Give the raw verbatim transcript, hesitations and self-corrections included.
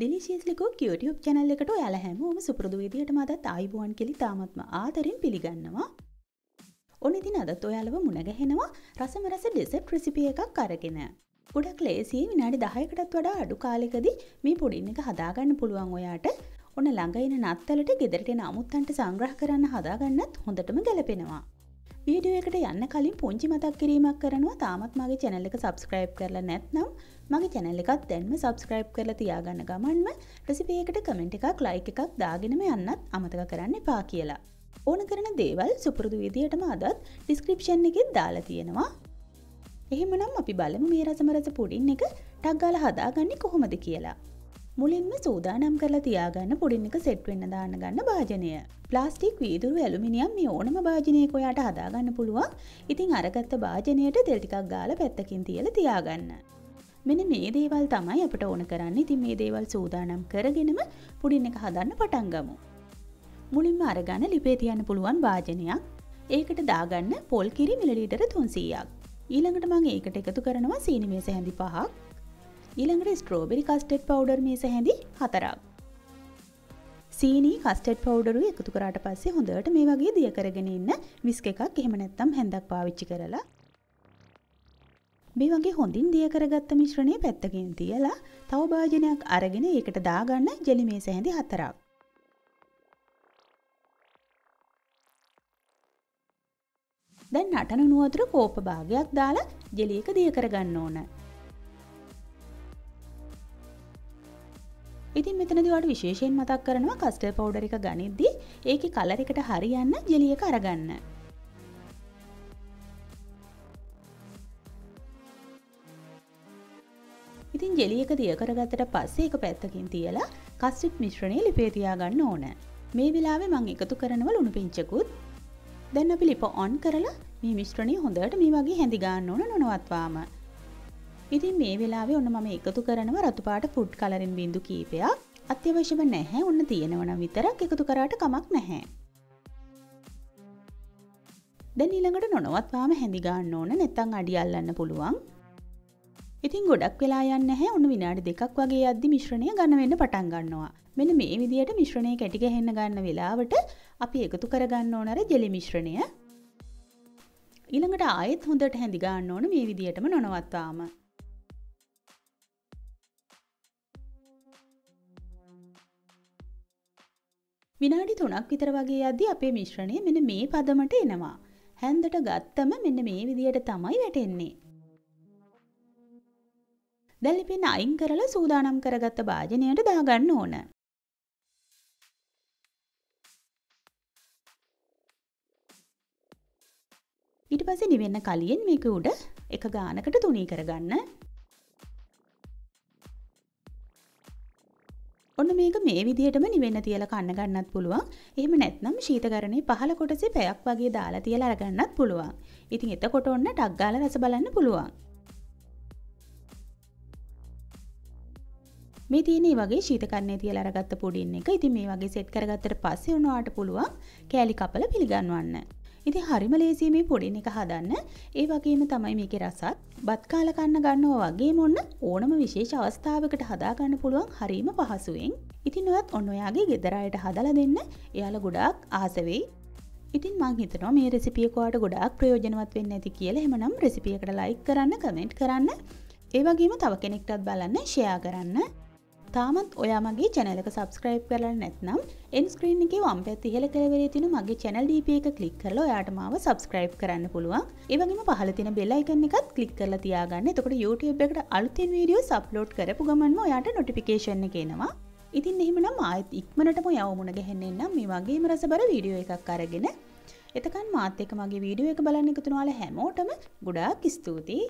දිනිශීස්ලිකෝ YouTube channel එකට ඔයාලා හැමෝම සුපුරුදු විදියටම අදත් ආයිබෝන් කියලා තාමත්ම ආදරෙන් පිළිගන්නවා. ඔන්න ඉතින් අදත් ඔයාලව මුණ ගැහෙනවා රසම රස dessert recipe එකක් අරගෙන. ගොඩක් ලේසියි විනාඩි දහයකටත් වඩා අඩු කාලෙකදී මේ පුඩින් එක හදාගන්න පුළුවන් ඔයාට. ඔන්න ළඟ ඉන නත්තලට ගෙදරට එන අමුත්තන්ට සංග්‍රහ කරන්න හදාගන්නත් හොඳටම ගැලපෙනවා. වීඩියෝ එකට යන්න කලින් පුංචි මතක් කිරීමක් කරනවා තාමත් මගේ channel එක subscribe කරලා නැත්නම් මගේ channel එකත් දැන්ම subscribe කරලා තියාගන්න ගමන්ම recipe එකට comment එකක් like එකක් දාගෙනම යන්නත් අමතක කරන්න එපා කියලා. ඕන කරන දේවල් සුපුරුදු විදියටම අදත් description එකේ දාලා තියෙනවා. එහෙමනම් අපි බලමු මේ රසම රස පුඩින් එක ටක් ගාලා හදාගන්නේ කොහොමද කියලා. මුලින්ම සූදානම් කරලා තියාගන්න පුඩින් එක set වෙන්න දාන්න ගන්න භාජනය. ප්ලාස්ටික් වීදුරු ඇලුමිනියම් මේ ඕනම භාජනයක ඔයාට හදාගන්න පුළුවන්. ඉතින් අරගත්ත භාජනයට තෙල් ටිකක් ගාලා පැත්තකින් තියලා තියාගන්න. මෙන්න මේ දේවල් තමයි අපට ඕන කරන්නේ. ඉතින් මේ දේවල් සූදානම් කරගෙනම පුඩින් එක හදන්න පටන් ගමු. මුලින්ම අරගෙන ලිපේ තියන්න පුළුවන් වාජනයක්. ඒකට දාගන්න පොල් කිරි මිලිලීටර තුන්සීයක්. ඊළඟට මම ඒකට එකතු කරනවා සීනි මේස හැඳි පහක්. ඊළඟට ස්ට්‍රෝබෙරි කස්ටඩ් පවුඩර් මේස හැඳි හතරක්. සීනි කස්ටඩ් පවුඩර් එකතු කරාට පස්සේ හොඳට මේ වගේ දිය කරගෙන ඉන්න විස්ක් එකක් එහෙම නැත්නම් හැන්දක් පාවිච්චි කරලා මේ වගේ හොඳින් දිය කරගත්ත මිශ්‍රණය පැත්තකින් තියලා තව භාජනයක් අරගෙන ඒකට දාගන්න ජෙලි මේස හැඳි හතරක්. දැන් නටන නුවතර කෝප භාගයක් දාලා ජෙලි එක දිය කරගන්න ඕන. ඉතින් මෙතනදී ඔයාලට විශේෂයෙන් මතක් කරනවා කස්ටර්ඩ් පවුඩර් එක ගනිද්දී ඒකේ කලර් එකට හරියන්න ජෙලි එක අරගන්න. ඉතින් ජෙලි එක දිය කරගත්තට පස්සේ ඒක පැත්තකින් තියලා කස්ටඩ් මිශ්‍රණය ලිපේ තියාගන්න ඕන. මේ වෙලාවේ මම එකතු කරනවා ලුණු පිංචකුත්. දැන් අපි ලිප ඔන් කරලා මේ මිශ්‍රණය හොඳට මේ වගේ හැඳි ගන්න ඕන නොනවත්වාම. ඉතින් මේ වෙලාවේ ඔන්න මම එකතු කරනවා රතු පාට ෆුඩ් කලරින් බින්දු කීපයක්. අත්‍යවශ්‍යම නැහැ. ඔන්න තියෙනවා නම් විතරක් එකතු කරාට කමක් නැහැ. දැන් ඊළඟට නොනවත්වාම හැඳි ගන්න ඕන නැත්නම් අඩිය අල්ලන්න පුළුවන්. ඉතින් ගොඩක් වෙලා යන්නේ නැහැ. උණු විනාඩි දෙකක් වගේ යද්දි මිශ්‍රණය ඝන වෙන්න පටන් ගන්නවා. මෙන්න මේ විදිහට මිශ්‍රණය කැටි ගැහෙන්න ගන්න වෙලාවට අපි එකතු කර ගන්න ඕන අර ජෙලි මිශ්‍රණය. ඊළඟට ආයෙත් හොඳට හැඳි ගන්න ඕන මේ විදිහටම නොනවත්වාම. විනාඩි තුනක් විතර වගේ යද්දි අපේ මිශ්‍රණය මෙන්න මේ පදමට එනවා. හැන්දට ගත්තම මෙන්න මේ විදිහට තමයි වැටෙන්නේ. දැන් ලිපෙන් අයින් කරලා සූදානම් කරගත්ත භාජනයට දාගන්න ඕන. ඊට පස්සේ නිවෙන්න කලින් මේක උඩ එක ගානකට තුනී කරගන්න. ඔන්න මේක මේ විදිහටම නිවෙන්න තියලා කන්න ගන්නත් පුළුවන්. එහෙම නැත්නම් ශීතකරණේ පහළ කොටසේ පැයක් වගේ දාලා තියලා අරගන්නත් පුළුවන්. ඉතින් එතකොට ඔන්න ටක් ගාලා රස බලන්න පුළුවන්. මේ තියෙන වගේ ශීතකරණේ තියලා අරගත්ත පුඩින් එක ඉතින් මේ වගේ සෙට් කරගත්තට පස්සේ උනාට පුළුවන් කෑලි කපලා පිළිගන්වන්න. ඉතින් හරිම ලේසියි මේ පුඩින් එක හදන්න. ඒ වගේම තමයි මේකේ රසත්. බත් කාලා කන්න ගන්නවා වගේම ඔන්න ඕනම විශේෂ අවස්ථාවකට හදා ගන්න පුළුවන් හරිම පහසුවෙන්. ඉතින් ඔයත් ඔන්න ඔයාගේ ගෙදර අයට හදලා දෙන්න. එයාලා ගොඩාක් ආස වෙයි. ඉතින් මම හිතනවා මේ රෙසිපි එක ඔයාලට ගොඩාක් ප්‍රයෝජනවත් වෙන්න ඇති කියලා. එහෙනම් රෙසිපි එකට ලයික් කරන්න, කමෙන්ට් කරන්න, ඒ වගේම තව කෙනෙක්ටත් බලන්න, ෂෙයා කරන්න. තාමත් ඔයා මගේ channel එක subscribe කරලා නැත්නම් end screen එකේ වම් පැත්තේ ඉහළ කෙළවරේ තියෙන මගේ channel D P එක click කරලා ඔයාට මාව subscribe කරන්න පුළුවන්. ඒ වගේම පහළ තියෙන bell icon එකත් click කරලා තියාගන්න. එතකොට YouTube එකට අලුතින් videos upload කරපු ගමන්ම ඔයාට notification එක එනවා. ඉතින් එහෙමනම් ආයෙත් ඉක්මනටම යවමුණ ගහන්න නම් මේ වගේම රසබර video එකක් අරගෙන එතකන් මාත් එක්ක මගේ video එක බලන්න එකතුනාලා හැමෝටම ගොඩාක් ස්තුතියි.